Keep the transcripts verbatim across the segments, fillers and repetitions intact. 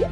You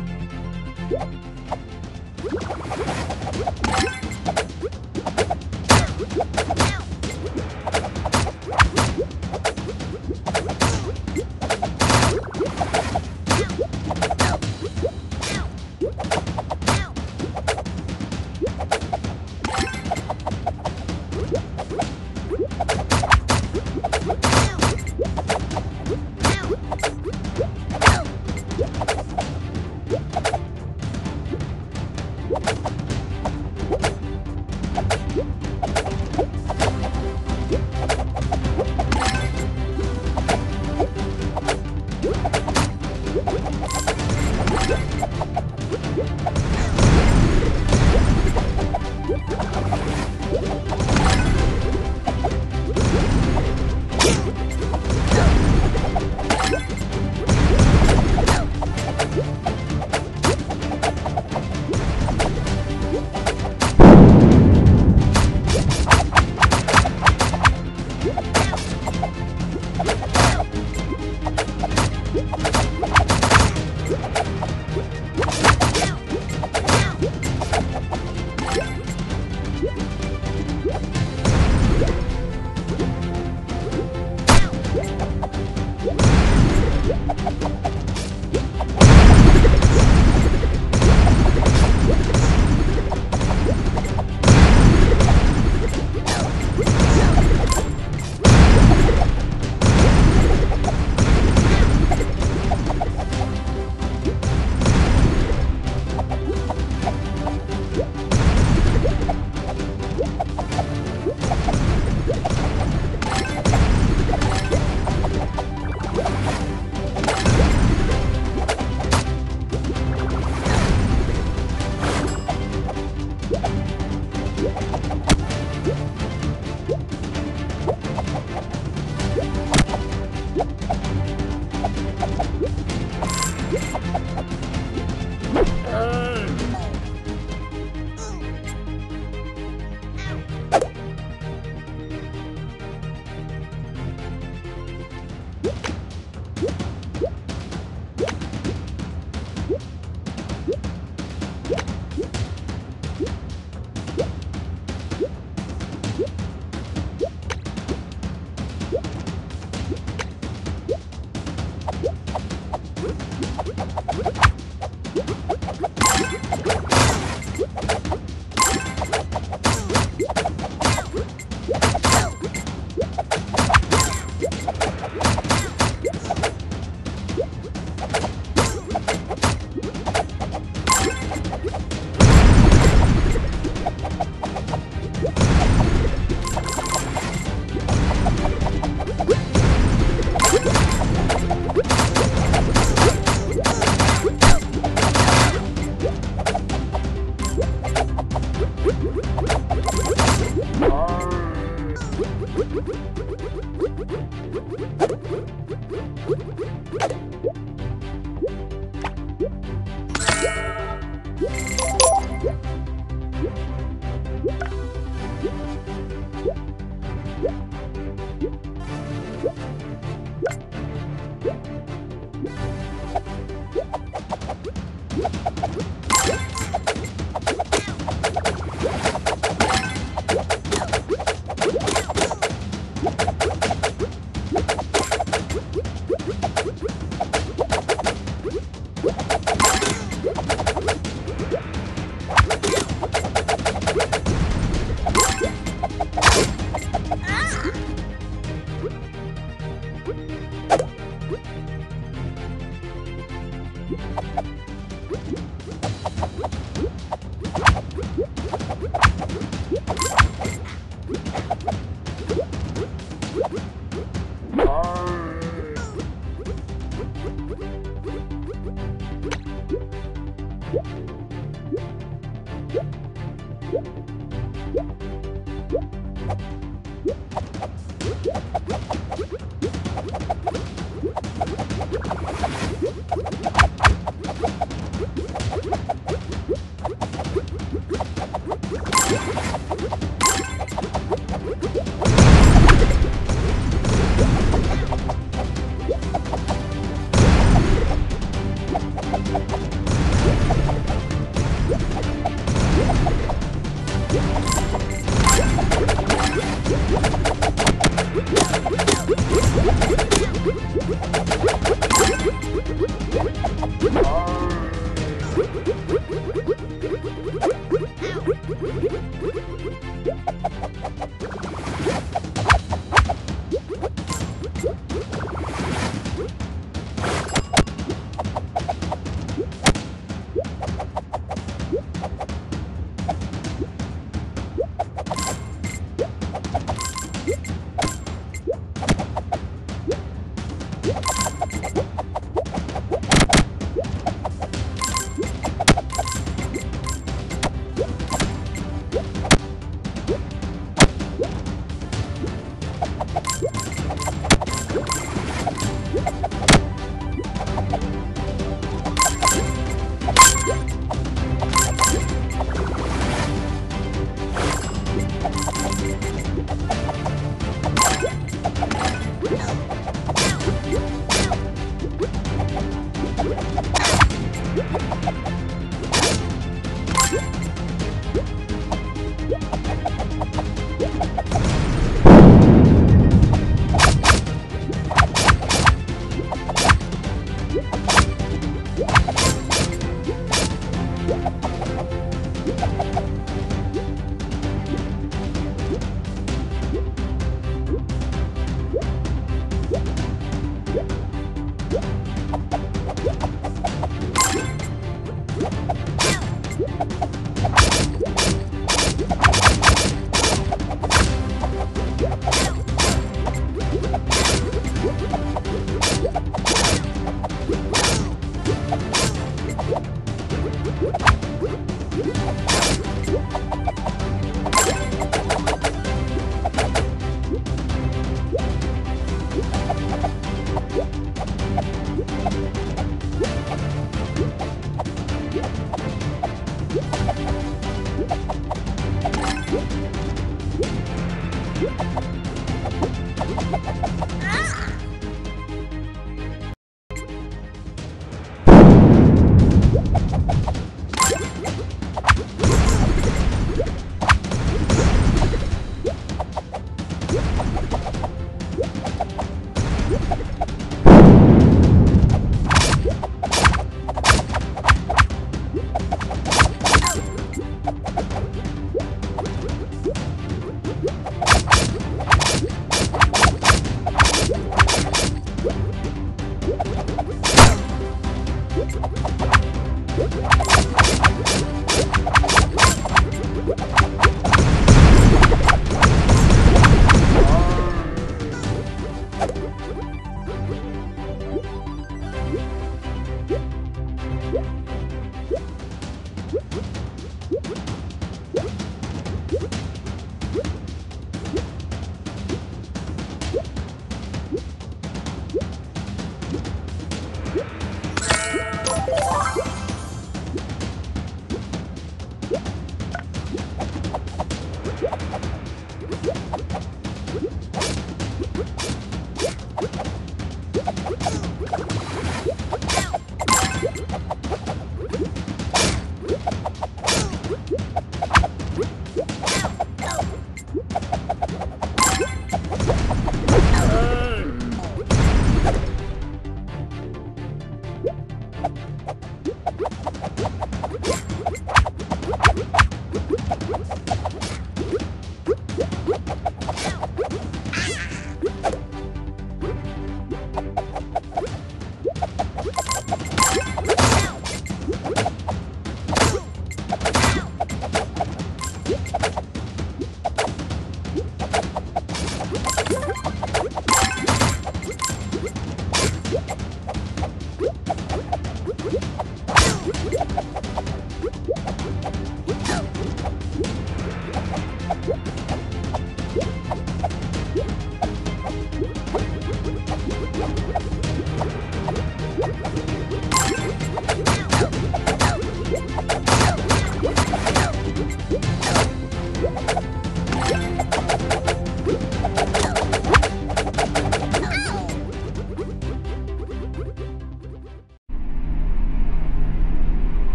What?